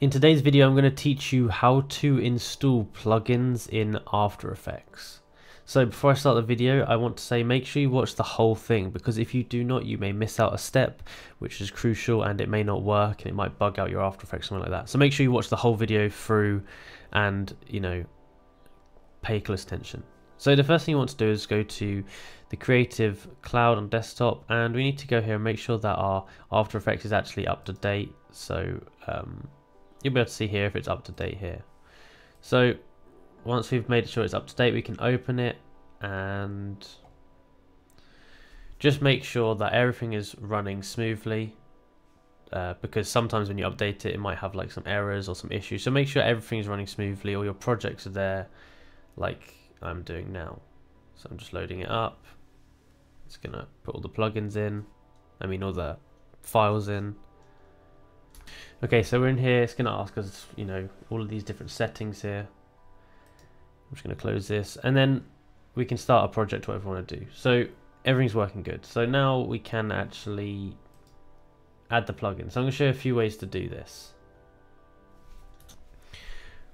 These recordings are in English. In today's video, I'm going to teach you how to install plugins in After Effects. So before I start the video, I want to say make sure you watch the whole thing, because if you do not, you may miss out a step, which is crucial, and it may not work, and it might bug out your After Effects, something like that. So make sure you watch the whole video through and, you know, pay close attention. So the first thing you want to do is go to the Creative Cloud on desktop, and we need to go here and make sure that our After Effects is actually up to date. So you'll be able to see here if it's up to date here. So once we've made sure it's up to date, we can open it and just make sure that everything is running smoothly, because sometimes when you update it, it might have like some errors or some issues. So make sure everything is running smoothly, all your projects are there, like I'm doing now. So I'm just loading it up. It's gonna put all the plugins in, all the files in. Okay, so we're in here. It's gonna ask us, you know, all of these different settings here. I'm just gonna close this, and then we can start a project, whatever we want to do. So everything's working good. So now we can actually add the plugin. So I'm gonna show you a few ways to do this.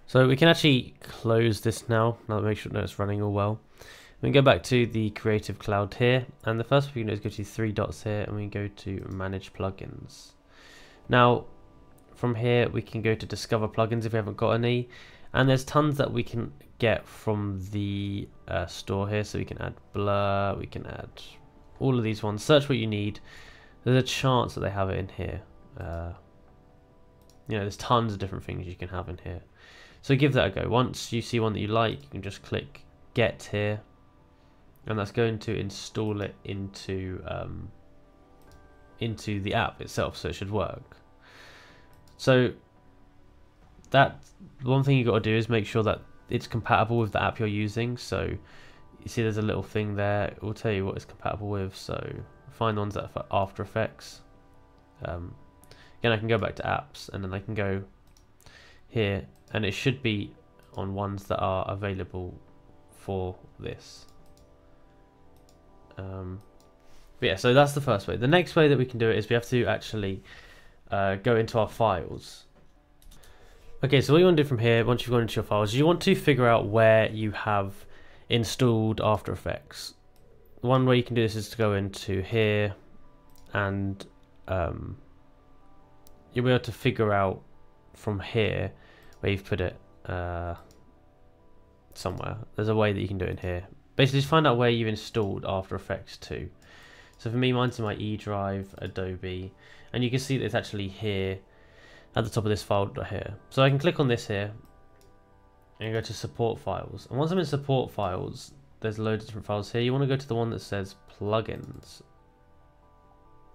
So we can actually close this now. Now make sure that it's running all well. We can go back to the Creative Cloud here, and the first thing we can do is go to three dots here, and we can go to Manage Plugins. Now from here we can go to Discover Plugins if we haven't got any, and there's tons that we can get from the store here. So we can add blur, we can add all of these ones. Search what you need. There's a chance that they have it in here. You know, there's tons of different things you can have in here. So give that a go. Once you see one that you like, you can just click Get here, and that's going to install it into the app itself, so it should work. So that one thing you got to do is make sure that it's compatible with the app you're using. So you see there's a little thing there, it will tell you what it's compatible with. So find ones that are for After Effects. Again, I can go back to apps, and then I can go here, and it should be on ones that are available for this. But yeah, so that's the first way. The next way that we can do it is we have to actually go into our files. Okay, so what you want to do from here, once you've gone into your files, you want to figure out where you have installed After Effects. One way you can do this is to go into here, and you'll be able to figure out from here where you've put it somewhere. There's a way that you can do it in here. Basically, just find out where you've installed After Effects to. So for me, mine's in my E drive, Adobe, and you can see that it's actually here at the top of this file here. So I can click on this here and go to Support Files. And once I'm in Support Files, there's loads of different files here. You want to go to the one that says Plugins.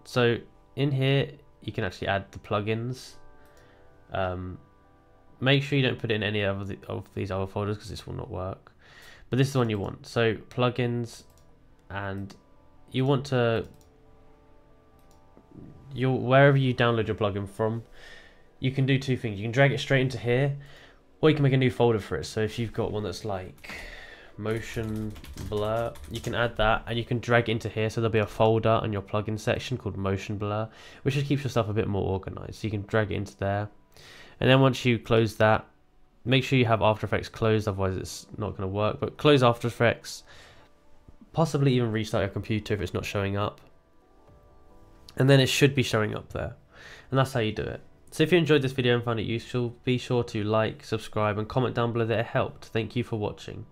So in here, you can actually add the plugins. Make sure you don't put it in any of these other folders, because this will not work. But this is the one you want. So plugins, and you want to, wherever you download your plugin from, you can do two things. You can drag it straight into here, or you can make a new folder for it. So if you've got one that's like motion blur, you can add that, and you can drag it into here. So there'll be a folder on your plugin section called motion blur, which just keeps your stuff a bit more organized. So you can drag it into there. And then once you close that, make sure you have After Effects closed, otherwise it's not going to work. But close After Effects, possibly even restart your computer if it's not showing up. And then it should be showing up there. And that's how you do it. So if you enjoyed this video and found it useful, be sure to like, subscribe, and comment down below that it helped. Thank you for watching.